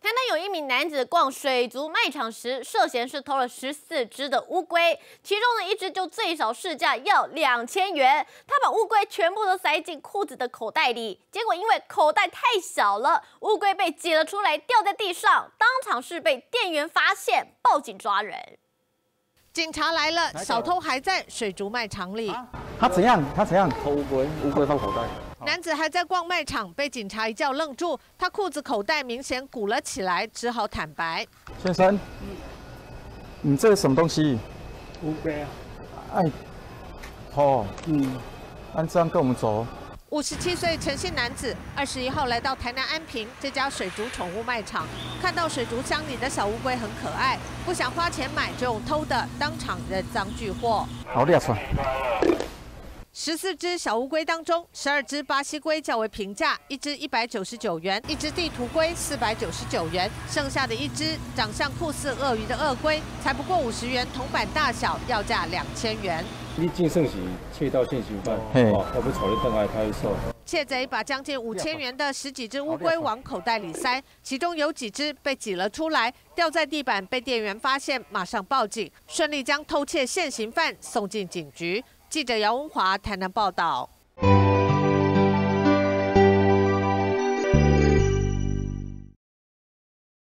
台南有一名男子逛水族卖场时，涉嫌是偷了14只的乌龟，其中的一只就最少市价要2000元。他把乌龟全部都塞进裤子的口袋里，结果因为口袋太小了，乌龟被挤了出来，掉在地上，当场是被店员发现，报警抓人。警察来了，小偷还在水族卖场里。他怎样偷乌龟？乌龟放口袋。 男子还在逛卖场，被警察一叫愣住，他裤子口袋明显鼓了起来，只好坦白：“先生，你这是什么东西？乌龟啊！哎，哦，这样跟我们走。”57岁陈姓男子21号来到台南安平这家水族宠物卖场，看到水族箱里的小乌龟很可爱，不想花钱买，就用偷的，当场人赃俱获。好厉害！ 14只小乌龟当中，12只巴西龟较为平价，一只199元，一只地图龟499元，剩下的一只长相酷似鳄鱼的鳄龟，才不过50元，铜板大小，要价2000元。你进盛行窃盗现行犯，我们草人邓爱他一手。窃贼把将近5000元的10几只乌龟往口袋里塞，其中有几只被挤了出来，掉在地板，被店员发现，马上报警，顺利将偷窃现行犯送进警局。 记者姚文华台南报道。